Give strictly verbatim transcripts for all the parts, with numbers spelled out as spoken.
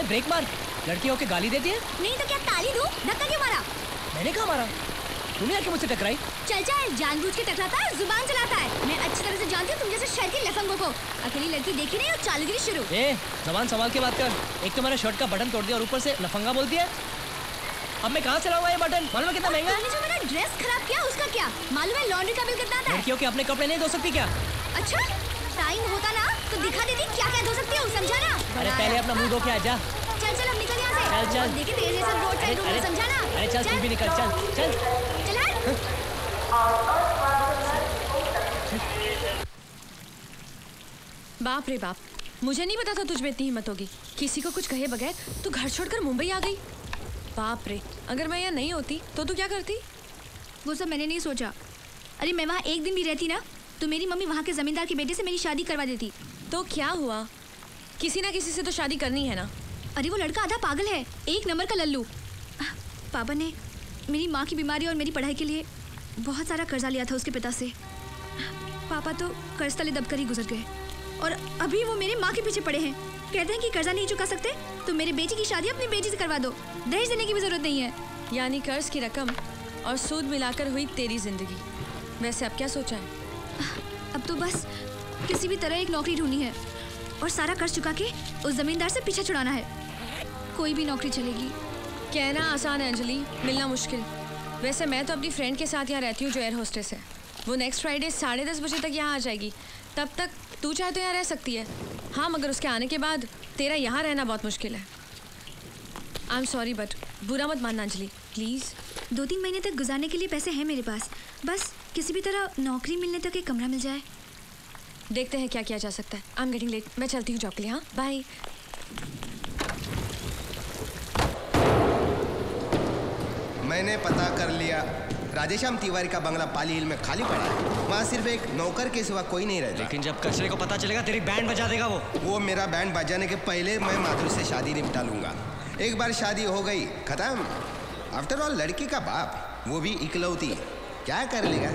अरे ब्रेक मार, लड़कियों के गाली देती है। नहीं तो क्या ताली दूं? धक्का क्यों मारा? मैंने कहा मारा, तुम आके मुझसे टकराई। चल चल, जानबूझ के टकराता है, जुबान चलाता है। मैं अच्छी तरह से जानती हूँ तुम जैसे शहर की लफंगों को। अकेली लड़की देखी नहीं और चालगिरी शुरू। ए, जबान संभाल के बात कर। एक तो मेरा शर्ट का बटन तोड़ दिया और ऊपर से लफंगा बोलती है। अब मैं कहाँ से लाऊंगा ये बटन? मालूम कितना महंगा है? जो मेरा ड्रेस खराब किया उसका क्या? मालूम है लॉन्ड्री का बिल कितना आता है? लड़कियों के अपने कपड़े नहीं धो सकती क्या? अच्छा, टाइम होता ना तो दिखा देती क्या क्या धो सकती है, समझा ना। अरे पहले अपना मुँह धो के आ जा। चल चल, अब निकल यहाँ से। चल चल, देखिए तेरे जैसा रोड साइड रूल समझा ना। अरे चल, तू भी निकल। चल चल चल। बाप रे बाप, मुझे नहीं पता था तुझ में इतनी हिम्मत होगी। किसी को कुछ कहे बगैर तू घर छोड़कर मुंबई आ गई। बाप रे, अगर मैं यहाँ नहीं होती तो तू क्या करती? वो सब मैंने नहीं सोचा। अरे मैं वहाँ एक दिन भी रहती ना तो मेरी मम्मी वहाँ के जमींदार के बेटे से मेरी शादी करवा देती। तो क्या हुआ, किसी ना किसी से तो शादी करनी है ना। अरे वो लड़का आधा पागल है, एक नंबर का लल्लू। पापा ने मेरी माँ की बीमारी और मेरी पढ़ाई के लिए बहुत सारा कर्जा लिया था उसके पिता से। पापा तो कर्ज तले दबकर ही गुजर गए और अभी वो मेरे माँ के पीछे पड़े हैं। कहते हैं कि कर्जा नहीं चुका सकते तो मेरे बेटे की शादी अपने बेटे से करवा दो, दहेज देने की भी जरूरत नहीं है। यानी कर्ज की रकम और सूद मिलाकर हुई तेरी जिंदगी। वैसे अब क्या सोचा है? अब तो बस किसी भी तरह एक नौकरी ढूंढनी है और सारा कर्ज चुका के उस जमींदार से पीछा छुड़ाना है। कोई भी नौकरी चलेगी। कहना आसान है अंजलि, मिलना मुश्किल। वैसे मैं तो अपनी फ्रेंड के साथ यहाँ रहती हूँ जो एयर होस्टेस है। वो नेक्स्ट फ्राइडे साढ़े दस बजे तक यहाँ आ जाएगी। तब तक तू चाहे तो यहाँ रह सकती है। हाँ, मगर उसके आने के बाद तेरा यहाँ रहना बहुत मुश्किल है। आई एम सॉरी बट बुरा मत मानना अंजलि, प्लीज़। दो तीन महीने तक गुजारने के लिए पैसे हैं मेरे पास। बस किसी भी तरह नौकरी मिलने तक एक कमरा मिल जाए। देखते हैं क्या किया जा सकता है। आई एम गेटिंग लेट, मैं चलती हूँ जॉब के लिए। हाँ, बाय। मैंने पता कर लिया, राधेश्याम तिवारी का बंगला पाली हिल में खाली पड़ा है। वहाँ सिर्फ एक नौकर के सिवा कोई नहीं रहता। लेकिन जब कचरे को पता चलेगा तेरी बैंड बजा देगा वो। वो मेरा बैंड बजाने के पहले मैं माधुरी से शादी निपटा लूँगा। एक बार शादी हो गई, खत्म। आफ्टर ऑल लड़की का बाप, वो भी इकलौती, क्या कर लेगा।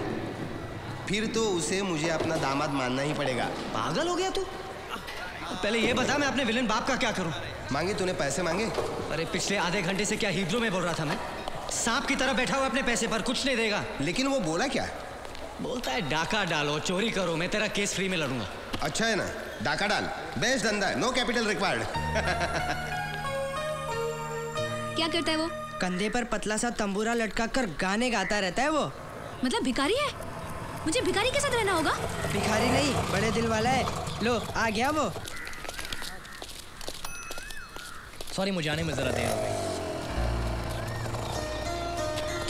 फिर तो उसे मुझे अपना दामाद मानना ही पड़ेगा। पागल हो गया तू? पहले ये बता मैं अपने विलेन बाप का क्या करूँ? मांगे तूने पैसे मांगे? अरे पिछले आधे घंटे से क्या हिब्रू में बोल रहा था मैं? सांप की तरह बैठा हुआ अपने पैसे पर, कुछ नहीं देगा। लेकिन वो बोला क्या? बोलता है डाका डालो, चोरी करो, मैं तेरा केस फ्री में लड़ूंगा। अच्छा है ना, डाका डाल, बेस्ट धंधा है, नो कैपिटल रिक्वायर्ड। क्या करता है वो? कंधे पर पतला सा तंबूरा लटका कर गाने गाता रहता है वो। मतलब भिखारी है? मुझे भिखारी के साथ रहना होगा? भिखारी नहीं, बड़े दिल वाला है। लो आ गया वो। सॉरी, मुझे आने में जरा देर हो गई।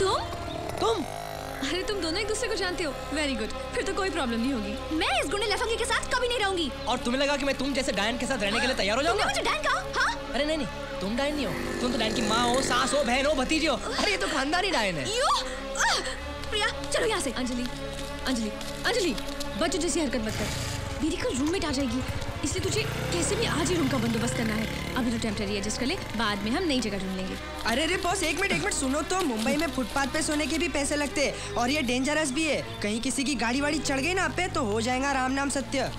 तुम तुम अरे तुम दोनों एक दूसरे को जानते हो। वेरी गुड, फिर तो कोई प्रॉब्लम नहीं होगी। मैं इस गुंडे लफंगे के साथ कभी नहीं रहूंगी। और तुम्हें लगा कि मैं तुम जैसे डायन के साथ रहने के लिए तैयार हो जाऊंगा? मुझे डायन कहा? हाँ? अरे नहीं नहीं, तुम डायन नहीं हो। तुम तो डायन की माँ हो, सास हो, बहन हो, भतीजी हो। अरे ये तो खानदानी डायन है। यू? प्रिया चलो यहाँ से। अंजलि अंजलि अंजलि, बच्चों जैसी हरकत मत कर। मेरी कल रूम में आ जाएगी, इसलिए तुझे कैसे भी आज ही रूम का बंदोबस्त करना है। अभी तो टेम्परेरी एडजस्ट कर ले, बाद में हम नई जगह ढूंढ लेंगे। अरे अरे बॉस, एक मिनट एक मिनट सुनो तो। मुंबई में फुटपाथ पे सोने के भी पैसे लगते हैं और ये डेंजरस भी है। कहीं किसी की गाड़ी वाड़ी चढ़ गई ना आप पे तो हो जाएगा राम नाम सत्य।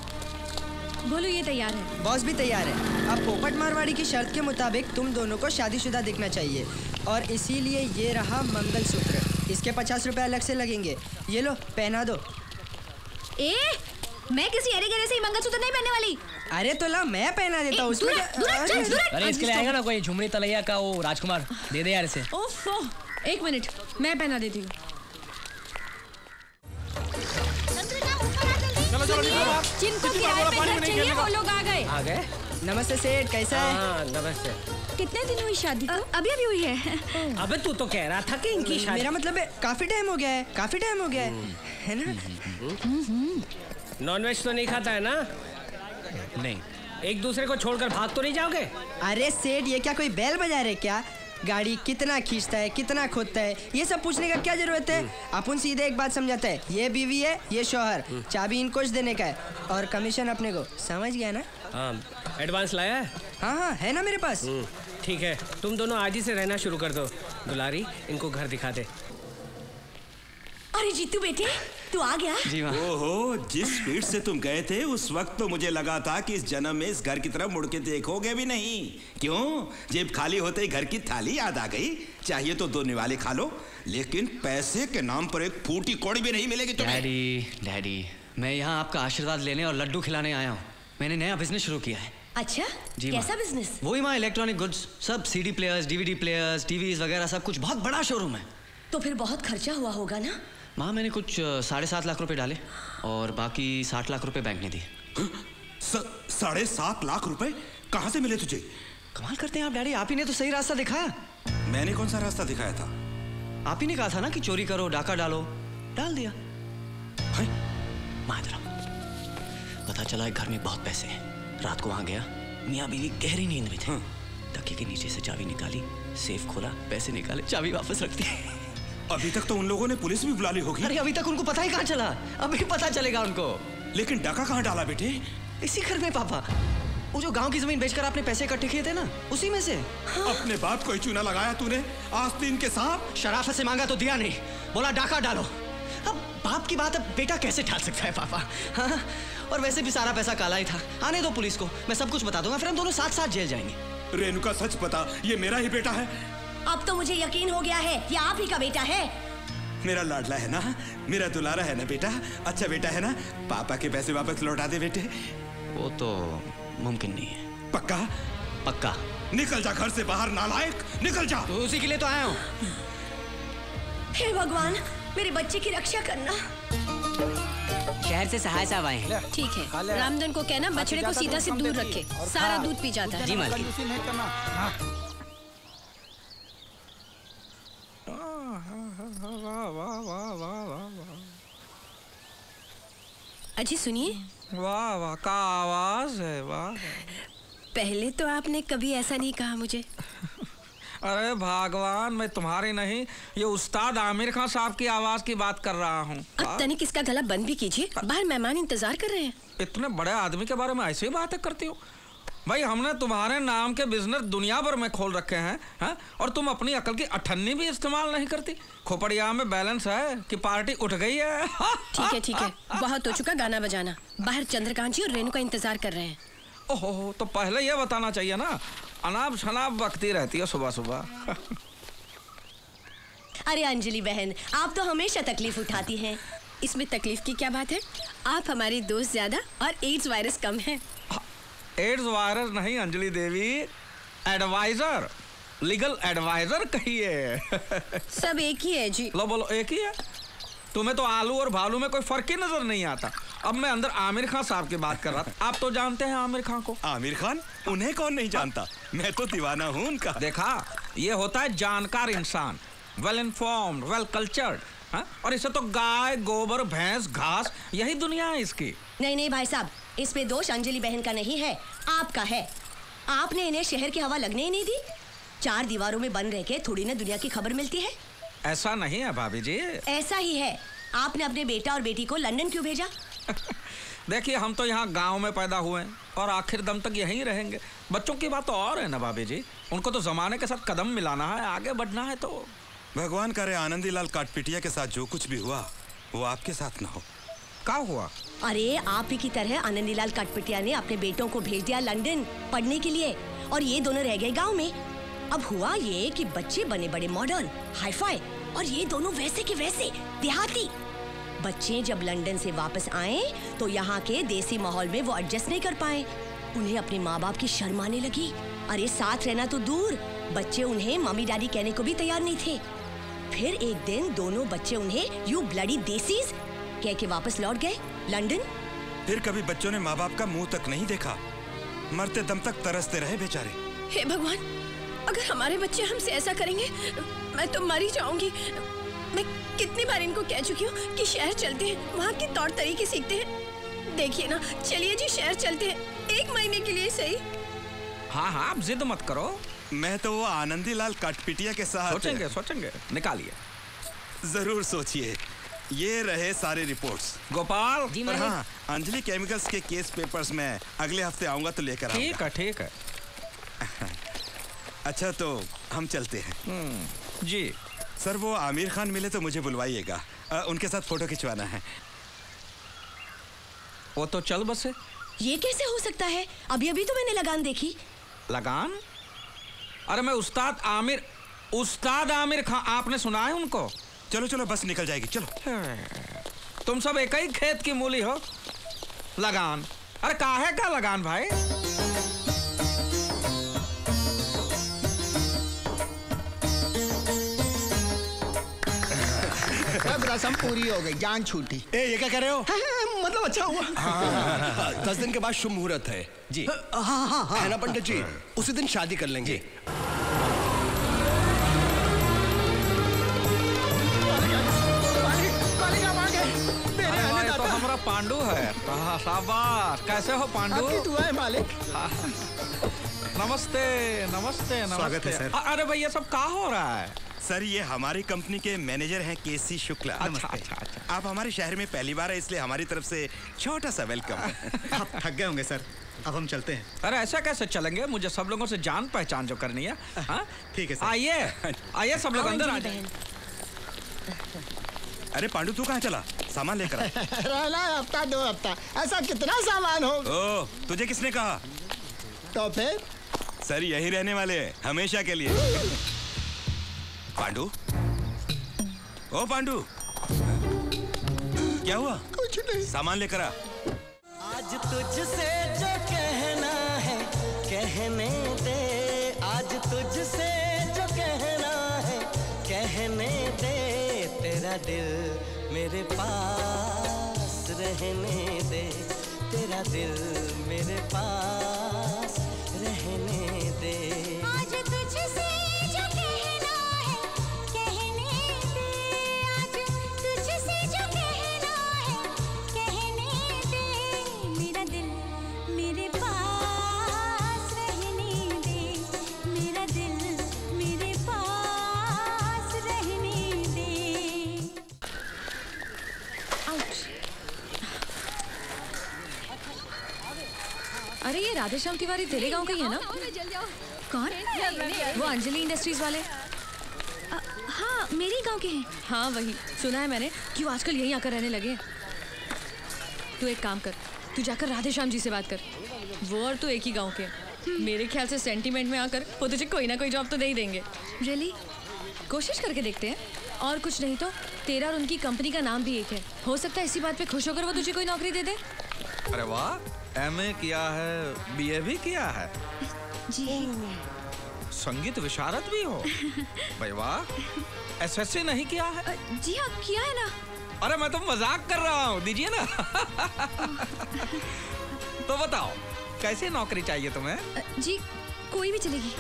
बोलो ये तैयार है? बॉस भी तैयार है। अब पोपट मारवाड़ी की शर्त के मुताबिक तुम दोनों को शादीशुदा दिखना चाहिए और इसीलिए ये रहा मंगलसूत्र। इसके पचास रुपये अलग से लगेंगे। ये लो पहना दो। ए, मैं किसी अरे गरे से ही मंगलसूत्र नहीं पहनने वाली। अरे तो ला मैं पहना देता हूँ। अरे इसके लिए आएगा ना कोई झुमरी तलैया का वो राजकुमार, दे दे यार इसे। ओफो, एक मिनट मैं पहना देती हूँ। जिनको किराए पे घर चाहिए वो लोग आ गए। आ गए। नमस्ते सेठ, कैसा है? नमस्ते। कितने दिन हुई शादी? अभी अभी हुई है। अबे तू तो कह रहा था कि इनकी शादी। मेरा मतलब है काफी टाइम हो गया है, काफी टाइम हो गया है, है ना। नॉनवेज तो नहीं खाता है ना? नहीं। एक दूसरे को छोड़कर भाग तो नहीं जाओगे? अरे सेठ ये क्या कोई बैल बजा रहे क्या? गाड़ी कितना खींचता है, कितना खोदता है, ये सब पूछने का क्या जरूरत है। अपन सीधे एक बात समझाते हैं, ये बीवी है, ये शोहर, चाबी इनको देने का है और कमीशन अपने को, समझ गया ना। हाँ, एडवांस लाया है? हाँ हाँ है ना मेरे पास। ठीक है, तुम दोनों आज ही से रहना शुरू कर दो। दुलारी इनको घर दिखा दे। अरे जीतू बेटे, तू आ गया? जी माँ। ओहो, जिस स्पीड से तुम गए थे उस वक्त तो मुझे लगा था कि इस जन्म में इस घर की तरफ मुड़ के देखोगे भी नहीं। क्यों? जेब खाली होते ही घर की थाली याद आ गई। चाहिए तो दो निवाले खा लो, लेकिन पैसे के नाम पर एक फूटी कौड़ी भी नहीं मिलेगी तुम्हें। डैडी, डैडी, मैं यहाँ आपका आशीर्वाद लेने और लड्डू खिलाने आया हूँ। मैंने नया बिजनेस शुरू किया है। अच्छा, कैसा बिजनेस? वही माँ, इलेक्ट्रॉनिक गुड्स, सब CD players, DVD players, TVs वगैरह सब कुछ। बहुत बड़ा शोरूम है। तो फिर बहुत खर्चा हुआ होगा ना? माँ, मैंने कुछ साढ़े सात लाख रुपए डाले और बाकी साठ लाख रुपए बैंक ने दिए। साढ़े सात लाख रुपए कहाँ से मिले तुझे? कमाल करते हैं आप डैडी, आप ही ने तो सही रास्ता दिखाया। मैंने कौन सा रास्ता दिखाया था? आप ही ने कहा था ना कि चोरी करो, डाका डालो, डाल दिया। माँ जरा पता चला है घर में बहुत पैसे हैं। रात को वहाँ गया, मियाँ बीवी गहरी नींद में थे। हाँ। तकिए के नीचे से चाबी निकाली, सेफ खोला, पैसे निकाले, चाबी वापस रख दी। अभी तक तो उन लोगों ने पुलिस भी बुला ली होगी। अरे अभी तक उनको पता ही कहाँ चला, अभी पता चलेगा उनको। लेकिन डाका कहाँ डाला बेटे? इसी घर में पापा। वो जो गाँव की जमीन बेचकर आपने पैसे इकट्ठे किए थे ना, उसी में से। हाँ। अपने बाप को ही चूना लगाया तूने, आस्तीन के साथ। शराफत से मांगा तो दिया नहीं, बोला डाका डालो। अब बाप की बात अब बेटा कैसे ठाल सकता है पापा? हाँ? और वैसे भी सारा पैसा काला ही था। आने दो पुलिस को, मैं सब कुछ बता दूंगा, फिर हम दोनों साथ साथ जेल जाएंगे। रेणुका सच पता, ये मेरा ही बेटा है। अब तो मुझे यकीन हो गया है, ये आप ही का बेटा है। मेरा लाडला है ना, मेरा दुलारा है ना बेटा, अच्छा बेटा है ना। पापा के पैसे वापस लौटा दे बेटे। वो तो मुमकिन नहीं है। पक्का? पक्का। निकल जा घर से बाहर नालायक, निकल जा। उसी के लिए तो आया हूँ। हे भगवान, मेरे बच्चे की रक्षा करना। शहर से सहाय साहब आए हैं। ठीक है, रामधन को कहना बछड़े को सीधा से दूर रखे, सारा दूध पी जाता है। जी मालिक। अजी सुनिए। वाह वाह, क्या आवाज है, वाह। पहले तो आपने कभी ऐसा नहीं कहा मुझे। अरे भगवान, मैं तुम्हारी नहीं, ये उस्ताद आमिर खान साहब की आवाज की बात कर रहा हूँ। अब तनिक इसका गला बंद भी कीजिए, बाहर मेहमान इंतजार कर रहे हैं। इतने बड़े आदमी के बारे में ऐसे ही बातें करती हो? भाई हमने तुम्हारे नाम के बिजनेस दुनिया भर में खोल रखे हैं, हैं? और तुम अपनी अकल की अठन्नी भी इस्तेमाल नहीं करती। खोपड़िया में बैलेंस है कि पार्टी उठ गई है। ठीक है ठीक है, बहुत हो चुका गाना बजाना। बाहर चंद्रकांत जी और रेणु का इंतजार कर रहे हैं। ओहो, तो पहले यह बताना चाहिए ना, अनाप शनाप बकती रहती है सुबह सुबह। अरे अंजलि बहन, आप तो हमेशा तकलीफ उठाती हैं। इसमें तकलीफ की क्या बात है? आप हमारी दोस्त ज्यादा और एड्स वायरस कम है। एड्स वायरस नहीं Anjali Devi, adviser, legal adviser कहिए। सब एक ही है जी। लो बोलो, एक ही है। तुम्हें तो आलू और भालू में कोई फर्क ही नजर नहीं आता। अब मैं अंदर आमिर खान साहब की बात कर रहा था। आप तो जानते हैं आमिर खान को। आमिर खान, उन्हें कौन नहीं जानता, मैं तो दीवाना हूँ उनका। देखा, ये होता है जानकार इंसान, वेल इन्फॉर्म्ड, वेल कल्चर्ड। और इसे तो गाय, गोबर, भैंस, घास, यही दुनिया है इसकी। नहीं नहीं भाई साहब, इसमें दोष अंजलि बहन का नहीं है, आपका है। आपने इन्हें शहर की हवा लगने ही नहीं दी। चार दीवारों में बंद रह के थोड़ी ना दुनिया की खबर मिलती है। ऐसा नहीं है भाभी जी। ऐसा ही है। आपने अपने बेटा और बेटी को लंदन क्यों भेजा? देखिए, हम तो यहाँ गांव में पैदा हुए हैं और आखिर दम तक यहीं रहेंगे। बच्चों की बात तो और है ना भाभी जी, उनको तो जमाने के साथ कदम मिलाना है, आगे बढ़ना है। तो भगवान करे आनंदी लाल काटपिटिया के साथ जो कुछ भी हुआ वो आपके साथ ना हो। क्या हुआ? अरे आप ही की तरह आनंदी लाल काटपिटिया ने अपने बेटों को भेज दिया लंदन पढ़ने के लिए और ये दोनों रह गए गाँव में। अब हुआ ये कि बच्चे बने बड़े मॉडर्न, हाईफाई, और ये दोनों वैसे के वैसे देहाती। बच्चे जब लंदन से वापस आए तो यहाँ के देसी माहौल में वो एडजस्ट नहीं कर पाए। उन्हें अपने माँ बाप की शर्म आने लगी। अरे साथ रहना तो दूर, बच्चे उन्हें मम्मी डैडी कहने को भी तैयार नहीं थे। फिर एक दिन दोनों बच्चे उन्हें यू ब्लडी देसीज कह के वापस लौट गए लंदन। फिर कभी बच्चों ने माँ बाप का मुँह तक नहीं देखा, मरते दम तक तरसते रहे बेचारे। हे भगवान, अगर हमारे बच्चे हमसे ऐसा करेंगे मैं तो मर ही जाऊंगी। मैं कितनी बार इनको कह चुकी हूँ कि शहर चलते हैं, वहाँ के तौर तरीके सीखते हैं। देखिए ना, चलिए जी शहर चलते हैं, एक महीने के लिए सही। हाँ हाँ, आप जिद मत करो। मैं तो वो आनंदी लाल काटपिटिया के साथ सोचेंगे सोचेंगे निकालिए, जरूर सोचिए। ये रहे सारे रिपोर्ट्स गोपाल। और हाँ, अंजलि केमिकल्स के केस पेपर्स में अगले हफ्ते आऊँगा तो लेकर। ठीक है ठीक है। अच्छा तो हम चलते हैं जी। सर, वो आमिर खान मिले तो मुझे बुलवाइएगा, आ, उनके साथ फोटो खिंचवाना है। वो तो चल बसे। ये कैसे हो सकता है? अभी अभी तो मैंने लगान देखी। लगान? अरे मैं उस्ताद आमिर उस्ताद आमिर खान, आपने सुना है उनको? चलो चलो बस निकल जाएगी, चलो। तुम सब एक ही खेत की मूली हो। लगान? अरे काहे का लगान भाई? रसम पूरी हो गई, जान छूटी। ए, ये क्या कर रहे हो? हाँ, हाँ, मतलब अच्छा हुआ। हाँ, हाँ, दस दिन के बाद शुभ मुहूर्त है जी। हाँ हाँ हाँ, है ना पंडित जी? उसी दिन शादी कर लेंगे। पांडू है। शाबाश, कैसे हो पांडू? आपकी दुआ है मालिक। नमस्ते नमस्ते नमस्ते। स्वागत है सर। अरे भैया सब कहाँ हो रहा है? सर ये हमारी कंपनी के मैनेजर हैं केसी शुक्ला। अच्छा, अच्छा अच्छा। आप हमारे शहर में पहली बार है इसलिए हमारी तरफ से छोटा सा वेलकम। आप थक गए होंगे सर, अब हम चलते हैं। अरे ऐसा कैसे चलेंगे, मुझे सब लोगों से जान पहचान जो करनी है। ठीक है सर, आइए आइए सब लोग अंदर आ जाए। अरे पांडू तू कहाँ चला? सामान लेकर रहना हफ्ता दो हफ्ता, ऐसा कितना सामान हो? ओ, तुझे किसने कहा? तो फिर सर यही रहने वाले हैं हमेशा के लिए। पांडू, ओ पांडू क्या हुआ? कुछ नहीं, सामान लेकर आ। आज तुझसे जो कहना है कहने दे, आज तुझसे जो कहना है कहने दे, तेरा दिल मेरे पास रहने दे, तेरा दिल मेरे पास रहने दे। आज तुझसे जो कहना है कहने दे, आज तुझसे जो कहना है कहने दे, मेरा दिल मेरे पास रहने दे, मेरा दिल मेरे पास रहने दे। अरे ये राधेश्याम तिवारी तेलेगांव का ही है ना? कौन? वो अंजलि इंडस्ट्रीज वाले। आ, हाँ मेरे गांव के हैं। हाँ वही सुना है मैंने कि वो आजकल यहीं आकर रहने लगे। तू एक काम कर, तू जाकर राधेश्याम जी से बात कर, वो और तू एक ही गांव के हैं। मेरे ख्याल से सेंटीमेंट में आकर वो तुझे कोई ना कोई जॉब तो दे ही देंगे। रियली? कोशिश करके देखते हैं, और कुछ नहीं तो तेरा और उनकी कंपनी का नाम भी एक है, हो सकता है इसी बात पे खुश होकर वो तुझे कोई नौकरी दे दे। अरे वाह, एमए किया है, बीए भी किया है जी, संगीत विशारद भी हो। भाई वाह, एसएससी नहीं किया है? जी हाँ किया है ना। अरे मैं तो मजाक कर रहा हूँ, दीजिए ना। तो बताओ कैसी नौकरी चाहिए तुम्हें? जी कोई भी चलेगी।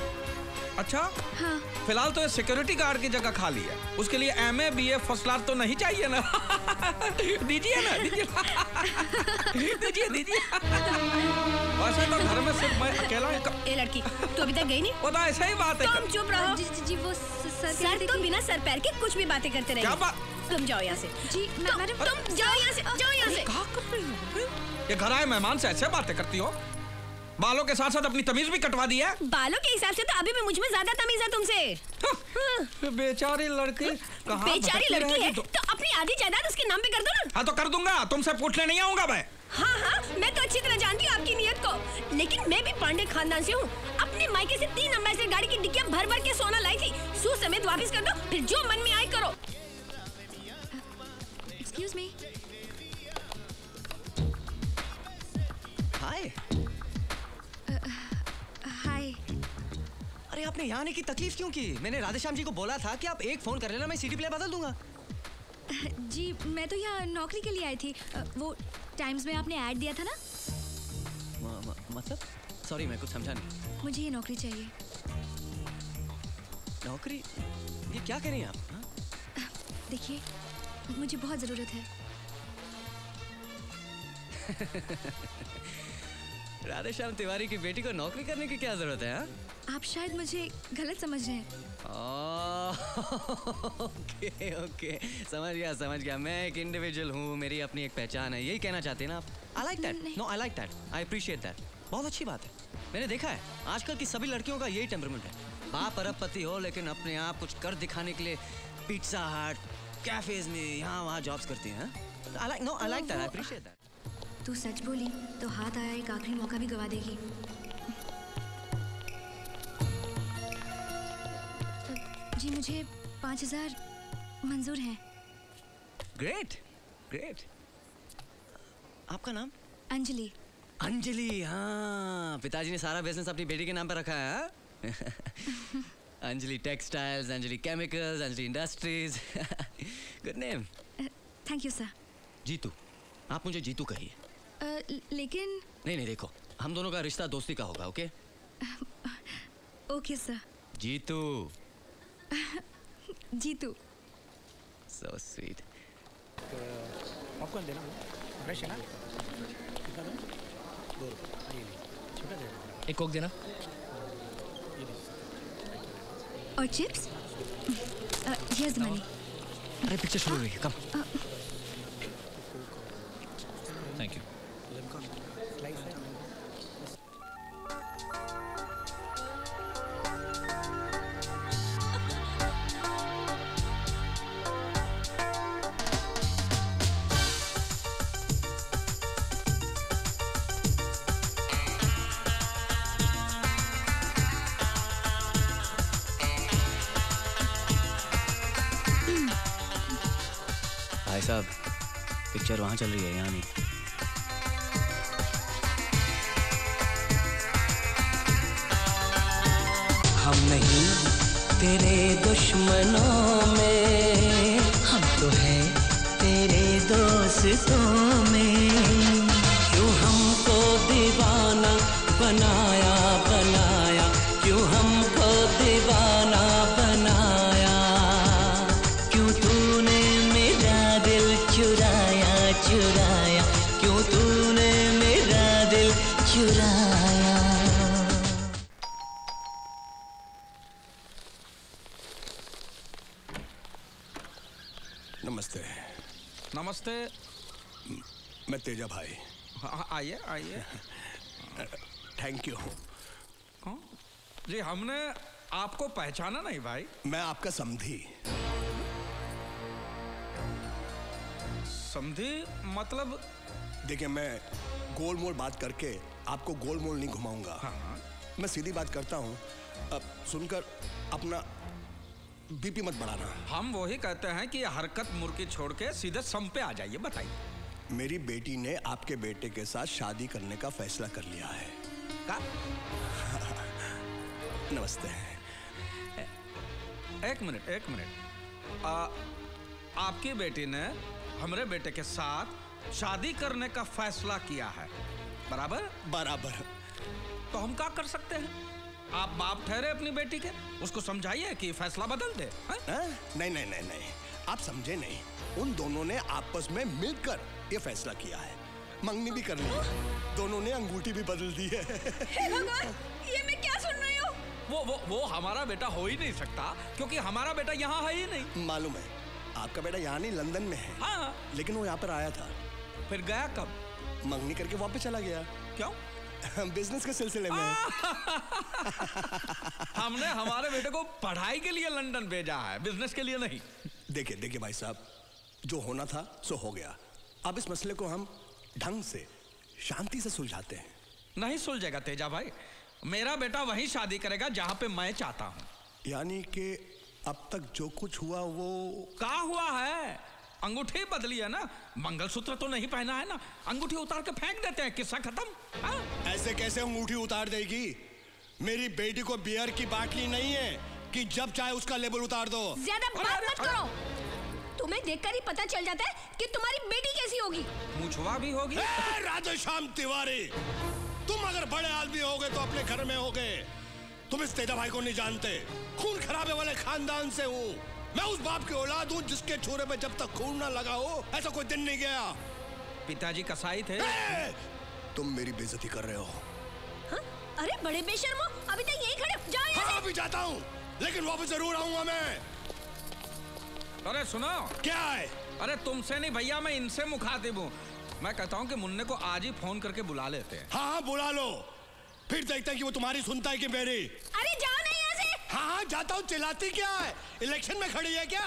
अच्छा हाँ। फिलहाल तो ये सिक्योरिटी गार्ड की जगह खाली है, उसके लिए एमए बीए फर्स्ट क्लास तो नहीं चाहिए ना। दीजिए ना, दीजिए दीजिए दीजिए। वैसे तो घर में सिर्फ मैं अकेला हूं। ए लड़की, तू अभी तक गई नहीं? वो तो ऐसा ही बात है। तुम चुप रहो। जी, जी, जी वो सर, सर तो बिना सर पैर के कुछ भी बातें करते रहे। क्या बात? तुम जाओ यहाँ से। जी मैडम तुम जाओ यहाँ से, जाओ यहाँ से। कहाँ कर रही हो? ये घर आए मेहमान से ऐसे बातें करती हो? बालों के साथ साथ अपनी तमीज भी कटवा दी है। बालों के हिसाब से तो अभी भी मुझ में ज्यादा तमीज है तुमसे। बेचारी लड़की, बेचारी लड़की है तो, तो अपनी आधी जायदाद उसके नाम पे कर दो ना। हाँ तो कर दूंगा, तुमसे पूछने नहीं आऊंगा मैं। हाँ हाँ मैं तो अच्छी तरह जानती हूँ आपकी नियत को, लेकिन मैं भी पांडे खानदान से हूँ। अपने मायके से तीन अम्बेसडर गाड़ी की डिक्कियां भर भर के सोना लाई थी, सू समेत वापस कर दो, फिर जो मन में आए करो। Excuse me. हाय। अरे आपने यहाँ आने की तकलीफ क्यों की? मैंने राधेश्याम जी को बोला था कि आप एक फोन कर लेना, मैं सीडी प्लेयर बदल दूंगा। जी मैं तो यहाँ नौकरी के लिए आई थी। वो टाइम्स में आपने ऐड दिया था ना। म, म, मतलब सॉरी मैं कुछ समझा नहीं। मुझे ये नौकरी चाहिए। नौकरी? ये क्या कह रही हैं आप? देखिए मुझे बहुत ज़रूरत है। राधेश्याम तिवारी की बेटी को नौकरी करने की क्या जरूरत है? हा? आप शायद मुझे गलत समझ रहे हैं। ओके ओके समझ गया समझ गया। मैं एक इंडिविजुअल हूँ, मेरी अपनी एक पहचान है, यही कहना चाहते हैं ना आप? I like that, no I like that, I appreciate that. बहुत अच्छी बात है। मैंने देखा है आजकल की सभी लड़कियों का यही टेम्परमेंट है, बाप अरब पति हो लेकिन अपने आप कुछ कर दिखाने के लिए पिज्जा हट, कैफेज में यहाँ वहाँ जॉब्स करती हैं। I like, no, I like that, I appreciate that. तू सच बोली तो हाथ आया एक आखिरी मौका भी गवा देगी। जी मुझे पाँच हजार मंजूर है। Great, great. आपका नाम? अंजलि। अंजलि, हाँ, पिताजी ने सारा बिजनेस अपनी बेटी के नाम पर रखा है। Anjali textiles, Anjali chemicals, Anjali industries. Good name. Thank you sir. Jitu, आप मुझे जीतू कहिए। uh, लेकिन नहीं नहीं देखो, हम दोनों का रिश्ता दोस्ती का होगा, okay? Okay sir. Jitu. Jitu. So sweet. आपको देना फ्रेश है ना? एक कोक देना और चिप्स। Yes money. अरे पिक्चर शुरू हुई, कम। Thank you. साहब, पिक्चर वहाँ चल रही है, यहाँ नहीं। हम नहीं तेरे दुश्मनों में, हम तो हैं तेरे दोस्तों में। क्यों हमको दीवाना बनाया बनाया, क्यों हमको दीवाना बनाया, क्यों तूने मेरा दिल चुराया चुराया, क्यों तूने मेरा दिल चुराया। नमस्ते। नमस्ते। मैं तेजा भाई। आइए आइए। Thank you. जी हमने आपको पहचाना नहीं भाई। मैं आपका समधी। समधी मतलब? देखिए मैं गोल मोल बात करके आपको गोल मोल नहीं घुमाऊंगा। हाँ। मैं सीधी बात करता हूँ, अब सुनकर अपना बीपी मत बढ़ाना। हम वही कहते हैं कि हरकत मुर्की छोड़ के सीधे सम पे आ जाइए। बताइए। मेरी बेटी ने आपके बेटे के साथ शादी करने का फैसला कर लिया है। का? नमस्ते। एक मिनट एक मिनट, आपकी बेटी ने हमारे बेटे के साथ शादी करने का फैसला किया है, बराबर? बराबर। तो हम क्या कर सकते हैं? आप बाप ठहरे अपनी बेटी के, उसको समझाइए कि फैसला बदल दे। हाँ? नहीं नहीं नहीं नहीं, आप समझे नहीं। उन दोनों ने आपस में मिलकर ये फैसला किया है। मंगनी भी कर ली, दोनों ने अंगूठी भी बदल दी है। हे भगवान, ये मैं क्या सुन रही हूँ? वो वो वो हमारा बेटा हो ही नहीं सकता, क्योंकि हमारा बेटा यहाँ है ही नहीं। मालूम है आपका बेटा यहाँ नहीं, लंदन में है। हाँ। लेकिन वो यहाँ पर आया था। फिर गया कब? मंगनी करके वापस चला गया। क्यों? बिजनेस के सिलसिले में। हमने हमारे बेटे को पढ़ाई के लिए लंदन भेजा है, बिजनेस के लिए नहीं। देखिए देखिए भाई साहब, जो होना था सो हो गया। अब इस मसले को हम ढंग से, शांति से सुलझाते हैं। नहीं सुलझेगा तेजा भाई। मेरा बेटा वहीं शादी करेगा जहां पे मैं चाहता हूँ। यानी कि अब तक जो कुछ हुआ वो का हुआ है? अंगूठी बदली है ना, मंगलसूत्र तो नहीं पहना है ना। अंगूठी उतार के फेंक देते हैं, किस्सा खत्म। हाँ? ऐसे कैसे अंगूठी उतार देगी? मेरी बेटी को बियर की बाटली नहीं है कि जब चाहे उसका लेबल उतार दो। ज़्यादा बात मत करो। तुम्हें देखकर ही पता चल जाता है कि तुम्हारी बेटी कैसी होगी। मूंछवा भी होगी। राधेश्याम तिवारी, तुम अगर बड़े आदमी होगे तो अपने घर में होगे। तुम इस तेजा भाई को नहीं जानते। खून खराबे वाले खानदान से हूँ मैं। उस बाप की औलाद हूँ जिसके छोरे पे जब तक खून ना लगा हो ऐसा कोई दिन नहीं गया। पिताजी कसाई थे। ए! तुम मेरी बेइज्जती कर रहे हो। हा? अरे बड़े बेशर्म हो, अभी तक यहीं खड़े। जाओ यहाँ से। हाँ, अभी जाता हूँ, लेकिन वापस जरूर आऊंगा मैं। अरे सुनो। क्या है? अरे तुमसे नहीं भैया, मैं इनसे मुखातिब हूँ। मैं कहता हूँ कि मुन्ने को आज ही फोन करके बुला लेते हैं। हाँ हाँ बुला लो, फिर देखते हैं कि वो तुम्हारी सुनता है कि मेरी। अरे जाओ ना यहाँ से। हाँ हाँ जाता हूँ। चिल्लाती क्या है? इलेक्शन में खड़ी है क्या?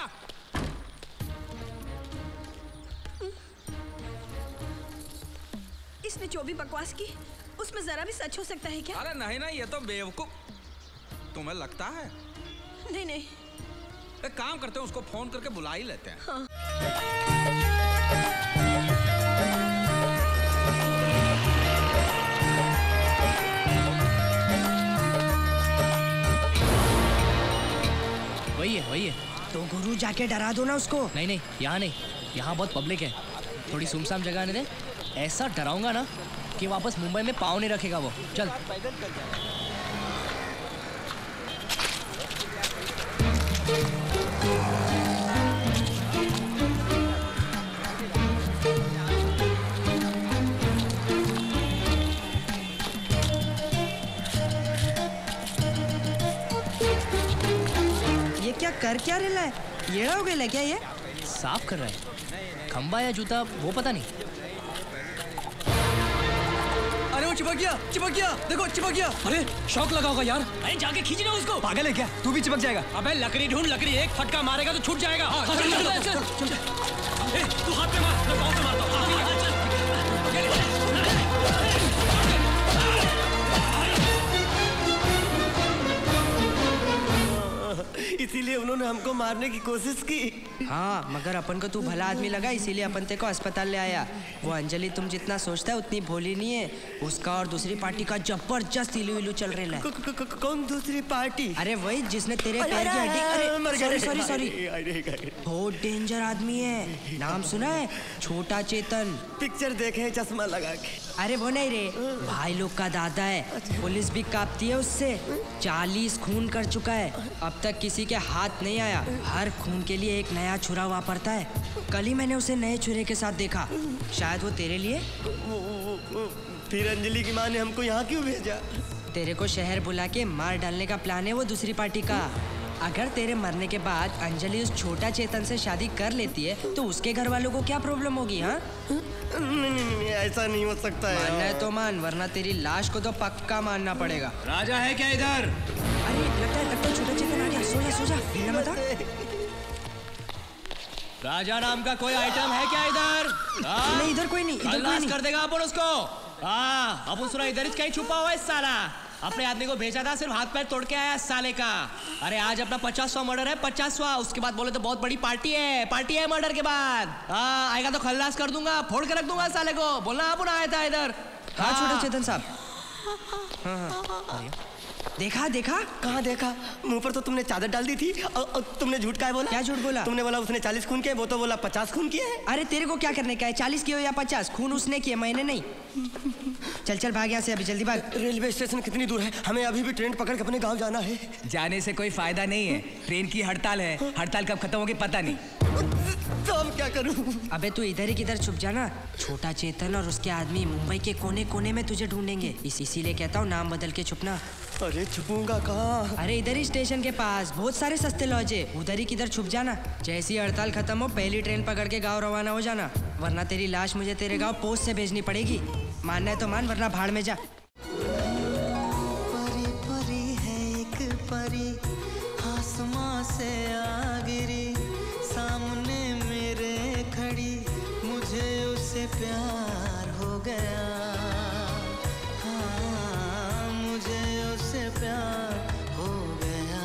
इसने जो भी बकवास की उसमें जरा भी सच हो सकता है क्या? अरे नहीं नहीं, ये तो बेवकूफ तुम्हें लगता है। नहीं नहीं, एक काम करते हैं, उसको फोन करके बुला ही लेते हैं। हाँ। वही है वही है। तो गुरु जाके डरा दो ना उसको। नहीं नहीं, यहाँ नहीं, यहाँ बहुत पब्लिक है, थोड़ी सुमसाम जगह आने दे। ऐसा डराऊंगा ना कि वापस मुंबई में पाँव नहीं रखेगा वो। चल ये क्या कर क्या रहा है? ये हो गया क्या? ये साफ कर रहा है खंबा या जूता, वो पता नहीं। अरे वो चिपक गया, चिपक गया, देखो चिपक गया। अरे शौक लगा होगा यार। अरे जाके खींच ना उसको। पागल है क्या? तू भी चिपक जाएगा। अबे लकड़ी ढूंढ लकड़ी, एक फटका मारेगा तो छूट जाएगा। हाँ, चल चल चल चल चल चल। ए तू हाथ पे मार, मैं पाँव पे मारता हूँ। इसीलिए उन्होंने हमको मारने की कोशिश की। हाँ मगर अपन को तू भला आदमी लगा, इसीलिए अपन तेरे को अस्पताल ले आया। वो अंजलि तुम जितना सोचता है उतनी भोली नहीं है। उसका और दूसरी पार्टी का जबरदस्त इलू इलू चल रहा है। कौन दूसरी पार्टी? अरे वही जिसने तेरे पैर की हड्डी। सॉरी सॉरी सॉरी, बहुत डेंजर आदमी है। नाम सुना है? छोटा चेतन। पिक्चर देखे चश्मा लगा के? अरे वो नहीं रे, भाई लोग का दादा है, पुलिस भी कांपती है उससे। चालीस खून कर चुका है, अब तक किसी के हाथ नहीं आया। हर खून के लिए एक नया छुरा वापरता है। कल ही मैंने उसे नए छुरे के साथ देखा। शायद वो तेरे लिए। फिर अंजलि की माँ ने हमको यहाँ क्यों भेजा? तेरे को शहर बुला के मार डालने का प्लान है वो दूसरी पार्टी का। अगर तेरे मरने के बाद अंजलि उस छोटा चेतन से शादी कर लेती है तो उसके घर वालों को क्या प्रॉब्लम होगी? हाँ नहीं, नहीं, नहीं, ऐसा नहीं हो सकता है। मानना है तो मान, वरना तेरी लाश को तो पक्का मानना पड़ेगा। राजा है क्या इधर? अरे लगता है लगता है छोटा चेतन आ गया। सो जा सो जा, हिलना मत। राजा नाम का कोई आइटम है क्या इधर? नहीं इधर कोई नहीं, इधर कोई नहीं। कर देगा अपन उसको। हाँ अब सुना, इधर ही कहीं छुपा हुआ है साला। अपने आदमी को भेजा था, सिर्फ हाथ पैर तोड़ के आया साले का। अरे आज अपना पचासवा मर्डर है, पचासवा। उसके बाद बोले तो बहुत बड़ी पार्टी है, पार्टी है मर्डर के बाद। हाँ आएगा तो खल्लास कर दूंगा, फोड़ के रख दूंगा साले को। बोलना अपन आया था इधर। हाँ छोटे चेतन साहब। देखा देखा? कहाँ देखा? मुंह पर तो तुमने चादर डाल दी थी। और, और तुमने झूठ का है बोला? क्या झूठ बोला? तुमने बोला उसने चालीस खून किए, वो तो बोला पचास खून किए। अरे तेरे को क्या करने का है? चालीस किए या पचास खून उसने किए, मैंने नहीं। चल चल भाग यहाँ से अभी, जल्दी भाग। रेलवे स्टेशन कितनी दूर है? हमें अभी भी ट्रेन पकड़ के अपने गाँव जाना है। जाने से कोई फायदा नहीं है, ट्रेन की हड़ताल है। हड़ताल कब खत्म होगी पता नहीं। तो अब क्या करूं? अबे तू इधर ही किधर छुप जाना। छोटा चेतन और उसके आदमी मुंबई के कोने कोने में तुझे ढूंढेंगे। इस इसीलिए कहता हूँ नाम बदल के छुपना। अरे छुपूंगा कहाँ? अरे इधर ही स्टेशन के पास बहुत सारे सस्ते लॉज है, उधर ही किधर छुप जाना। जैसी हड़ताल खत्म हो पहली ट्रेन पकड़ के गाँव रवाना हो जाना, वरना तेरी लाश मुझे तेरे गाँव पोस्ट से भेजनी पड़ेगी। मानना है तो मान, वरना भाड़ में जा। प्यार हो गया, हाँ मुझे उससे प्यार हो गया।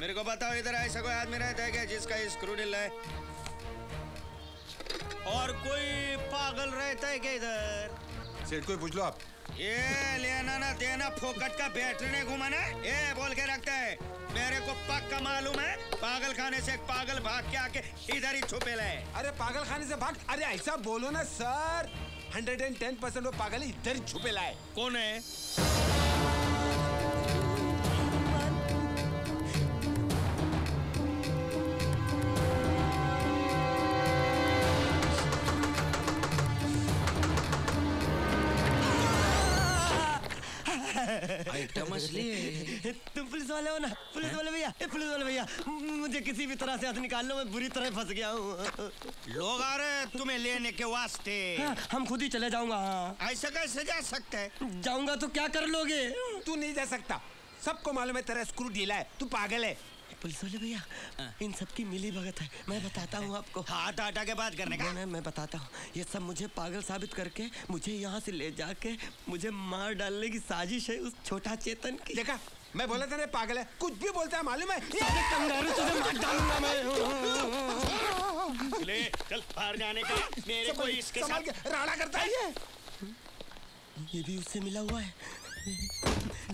मेरे को बताओ इधर ऐसा कोई आदमी रहता है क्या जिसका स्क्रू ढीला है? और कोई पागल रहता है क्या इधर? सेठ को पूछ लो आप। ये लेना ना देना फोकट का बैटरी ने घुमाना ये बोल के रखता है। मेरे को पक्का मालूम है, पागल खाने से एक पागल भाग के आके इधर ही छुपे लाए। अरे पागल खाने से भाग? अरे ऐसा बोलो ना सर, एक सौ दस परसेंट वो पागल इधर ही छुपे लाए। कौन है? तुम पुलिस वाले हो ना? पुलिस वाले भैया, पुलिस वाले भैया, मुझे किसी भी तरह से हाथ निकाल लो, मैं बुरी तरह फंस गया हूँ। लोग आ रहे हैं तुम्हें लेने के वास्ते। हाँ, हम खुद ही चले जाऊंगा। ऐसा कैसे जा सकता है? जाऊंगा तो क्या कर लोगे? तू नहीं जा सकता, सबको मालूम है तेरा स्क्रू ढीला है, तू पागल है। पुलिसवाले भैया, इन सबकी मिली भगत है, मैं बताता हूँ आपको। हाथ आटा के बात करने का नहीं, मैं बताता हूँ। ये सब मुझे पागल साबित करके मुझे यहाँ से ले जाके मुझे मार डालने की साजिश है उस छोटा चेतन की। देखा, मैं बोला था ना पागल है, कुछ भी बोलता है मालूम है। तुझे मार डालूंगा मैं। ले चल बाहर जाने का, मेरे को इसके साथ राड़ा करता है। ये ये भी उससे मिला हुआ है।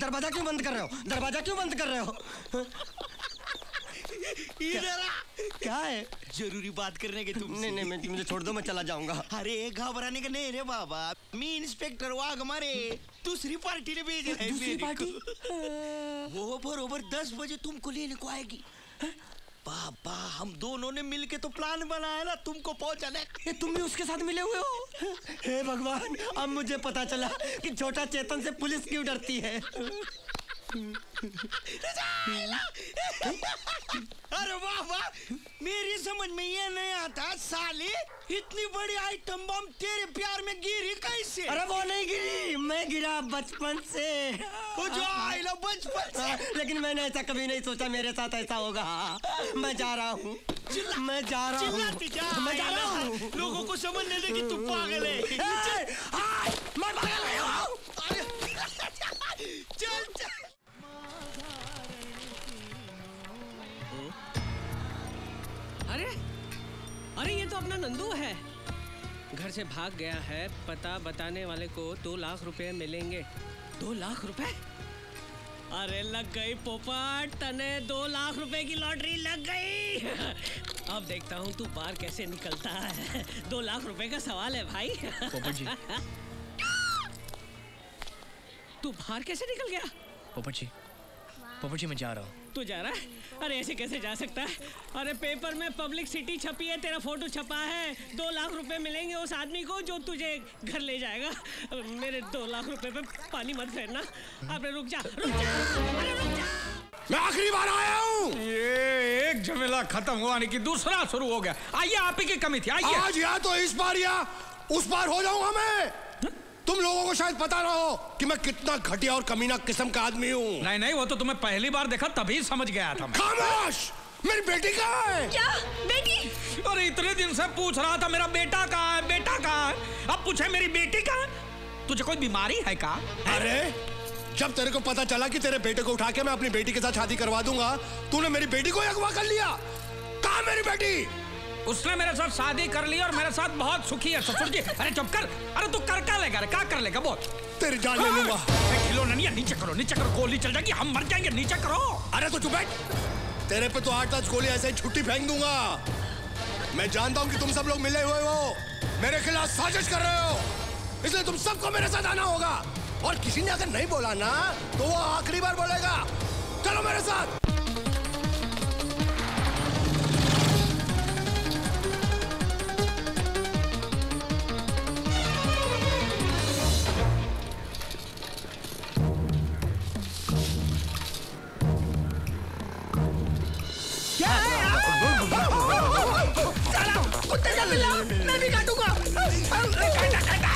दरवाजा क्यों बंद कर रहे हो? दरवाजा क्यों बंद कर रहे हो? इधर आ। क्या है? जरूरी बात करने के तुम। नहीं नहीं, मुझे छोड़ दो, मैं चला जाऊंगा। अरे घबराने का नहीं रे बाबा, मैं इंस्पेक्टर वाघ हमारे दूसरी पार्टी ने भेजा है। दूसरी पार्टी? वो बरोबर दस बजे तुमको लेने को आएगी। बाबा हम दोनों ने मिलके तो प्लान बनाया ना तुमको पहुंचाने। तुम भी उसके साथ मिले हुए हो? हे भगवान, अब मुझे पता चला कि छोटा चेतन से पुलिस क्यों डरती है। अरे वाह वाह, मेरी समझ में ये नहीं आता साले, इतनी बड़ी आइटम बम तेरे प्यार में गिरी कैसे? अरे वो नहीं गिरी, मैं गिरा बचपन से। वो जो आई लो बचपन से, लेकिन मैंने ऐसा कभी नहीं सोचा मेरे साथ ऐसा होगा। मैं जा रहा हूँ, मैं जा रहा हूँ, मैं जा रहा हूँ। लोगों को समझने दे कि तू पागल है। मैं पागल नहीं हूँ। चल चल अरे अरे ये तो अपना नंदू है, घर से भाग गया है। पता बताने वाले को दो लाख रुपए मिलेंगे। दो लाख रुपए? अरे लग गई पोपट, तने दो लाख रुपए की लॉटरी लग गई। अब देखता हूँ तू बाहर कैसे निकलता है। दो लाख रुपए का सवाल है भाई। पोपट जी तू बाहर कैसे निकल गया? पोपट जी पोपट जी मैं जा रहा हूँ। तू जा रहा है? अरे ऐसे कैसे जा सकता है? अरे पेपर में पब्लिक सिटी छपी है, तेरा फोटो छपा है। दो लाख रुपए मिलेंगे उस आदमी को जो तुझे घर ले जाएगा। मेरे दो लाख रुपए पे पानी मत फेरना। अरे रुक जा, रुक जा, अरे रुक जा। मैं आखिरी बार आया हूँ। ये एक झमेला खत्म हुआ नहीं कि दूसरा शुरू हो गया। आइए, आप ही की कमी थी। आइए आज या तो इस बार या उस बार हो जाऊंगा मैं। तुम लोगों को शायद पता ना हो कि मैं कितना घटिया और कमीना किस्म का आदमी हूँ। नहीं नहीं, वो तो तुम्हें पहली बार देखा तभी समझ गया था मैं। खामोश, मेरी बेटी कहाँ है? क्या बेटी? और इतने दिन से पूछ रहा था मेरा बेटा कहाँ है, बेटा कहाँ है, अब पूछे मेरी बेटी कहाँ है? तुझे कोई बीमारी है क्या? अरे जब तेरे को पता चला कि तेरे बेटे को उठा के मैं अपनी बेटी के साथ शादी करवा दूंगा, तूने मेरी बेटी को अगवा कर लिया। कहाँ मेरी बेटी? उसने मेरे साथ शादी कर ली और मेरे साथ बहुत सुखी है ससुर जी। अरे चुप कर। अरे तू कर क्या लेगा? क्या कर लेगा? बोल। तेरी जान ले लूंगा। खिलौना नहीं है, नीचे करो, नीचे करो, गोली चल जाएगी, हम मर जाएंगे, नीचे करो। अरे तो चुप बैठ, तेरे पे तो आठ दस गोली ऐसे ही छुट्टी फेंक दूंगा। मैं जानता हूँ कि तुम सब लोग मिले हुए हो, मेरे खिलाफ साजिश कर रहे हो, इसलिए तुम सबको मेरे साथ आना होगा। और किसी ने अगर नहीं बोला ना तो वो आखिरी बार बोलेगा। चलो मेरे साथ। मैं भी काटूंगा। काटा काटा।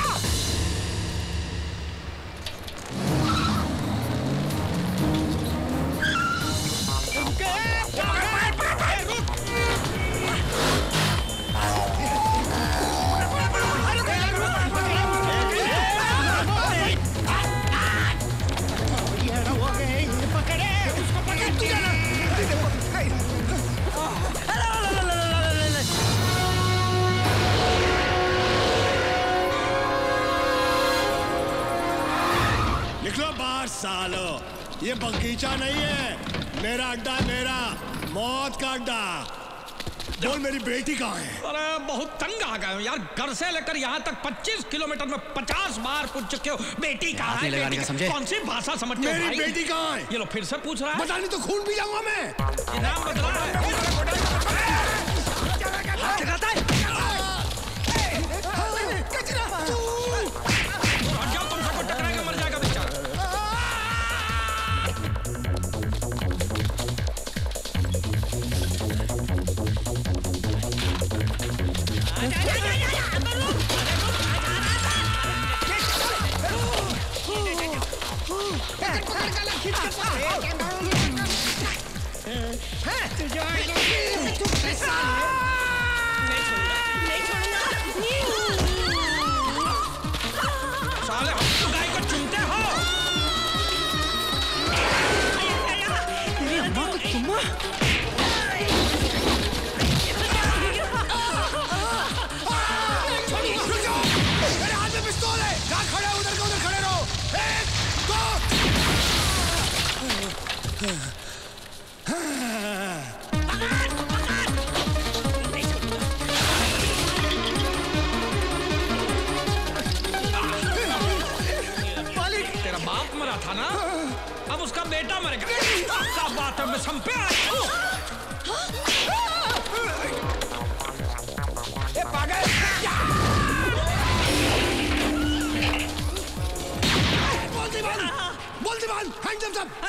सालो, ये बगीचा नहीं है, मेरा अड्डा है, मेरा मौत का अड्डा। बोल मेरी बेटी कहाँ है? अरे बहुत तंग आ गए यार, घर से लेकर यहाँ तक पच्चीस किलोमीटर में पचास बार पूछ चुके हो बेटी कहाँ है, बेटी कहाँ? कौन सी भाषा समझते हो? मेरी बेटी कहाँ है? ये लो फिर से पूछ रहा है। बता नहीं तो खून पी जाऊंगा मैं। ये नाम बदला है।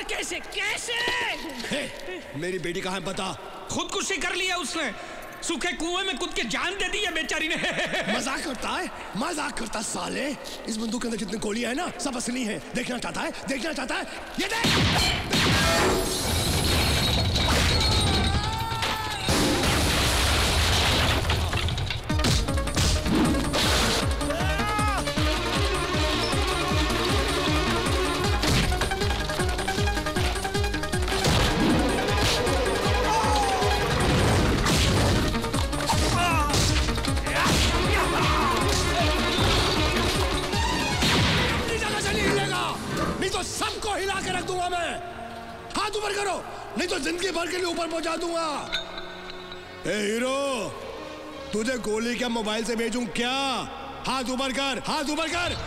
कैसे कैसे मेरी बेटी कहाँ है बता। खुदकुशी कर लिया उसने, सूखे कुएं में कूद के जान दे दी है बेचारी ने। मजाक करता है, मजाक करता साले। इस बंदूक के अंदर जितनी गोलियां है ना सब असली हैं। देखना चाहता है, देखना चाहता है, ये देख। जिंदगी भर के लिए ऊपर पहुंचा दूंगा। ए हीरो, तुझे गोली क्या मोबाइल से भेजूं क्या? हाथ ऊपर कर, हाथ ऊपर कर।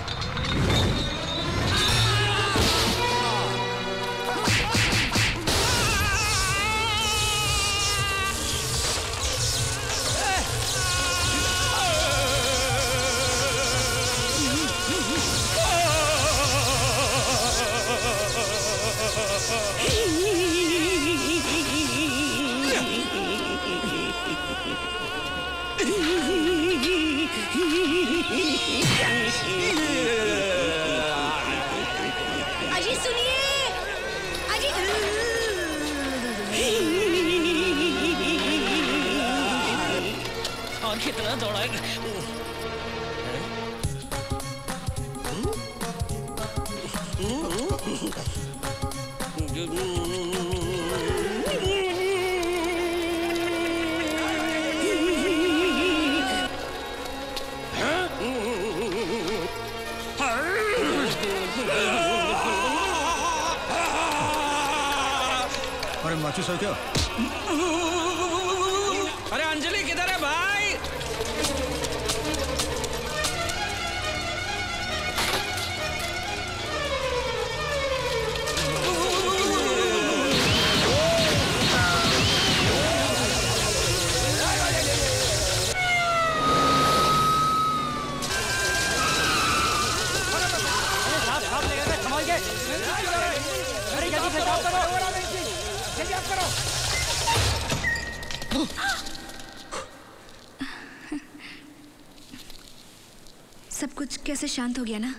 कैसे शांत हो गया ना,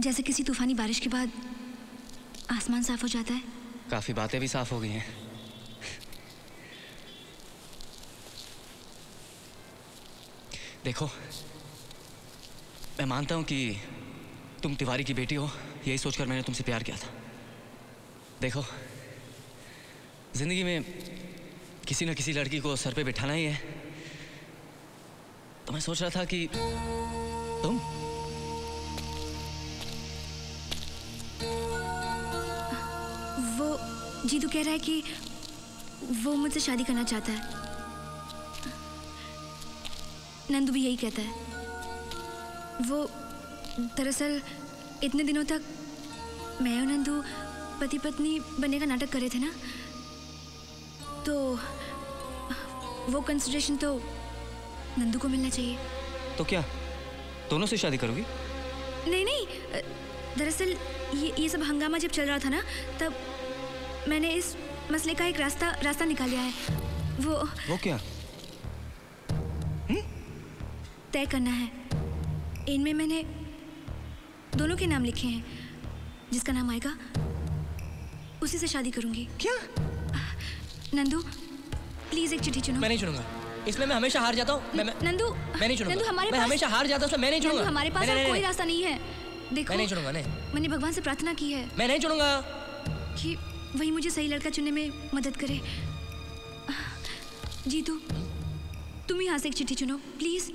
जैसे किसी तूफानी बारिश के बाद आसमान साफ हो जाता है। काफी बातें भी साफ हो गई हैं। देखो, मैं मानता हूं कि तुम तिवारी की बेटी हो, यही सोचकर मैंने तुमसे प्यार किया था। देखो, जिंदगी में किसी ना किसी लड़की को सर पे बिठाना ही है, तो मैं सोच रहा था कि तुम वो जीतू कह रहा है कि वो मुझसे शादी करना चाहता है। नंदू भी यही कहता है। वो दरअसल इतने दिनों तक मैं और नंदू पति पत्नी बनने का नाटक करे थे ना, तो वो कंसिडरेशन तो नंदू को मिलना चाहिए। तो क्या दोनों से शादी करोगी? नहीं नहीं, दरअसल ये ये सब हंगामा जब चल रहा था ना, तब मैंने इस मसले का एक रास्ता रास्ता निकाल लिया है। वो वो क्या? तय करना है। इनमें मैंने दोनों के नाम लिखे हैं, जिसका नाम आएगा उसी से शादी करूंगी। क्या? नंदू प्लीज एक चिट्ठी चुनो। मैं नहीं चुनूंगा, इसमें मैं हमेशा हार जाता हूँ। नंदू मैं नहीं चुनूंगा, मैं हमेशा हार जाता हूँ। मैं नहीं चुनूंगा, हमारे पास कोई रास्ता नहीं है। देखो मैं नहीं चुनूंगा, नहीं। मैंने भगवान से प्रार्थना की है, मैं नहीं चुनूंगा कि वही मुझे सही लड़का चुनने में मदद करे। जीतू तुम यहाँ से एक चिट्ठी चुनो प्लीज।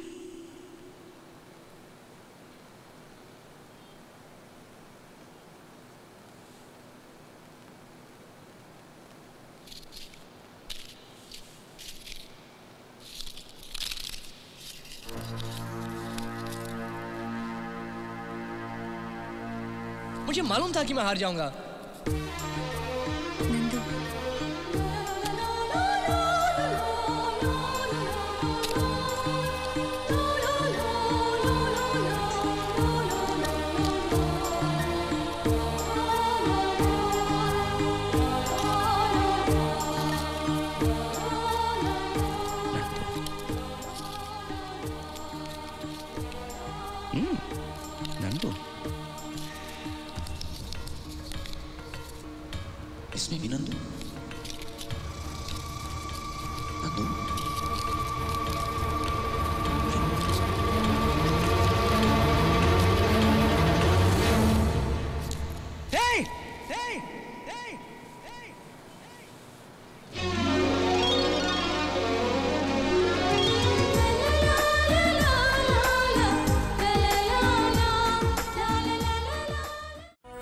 मुझे मालूम था कि मैं हार जाऊंगा। नंदू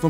For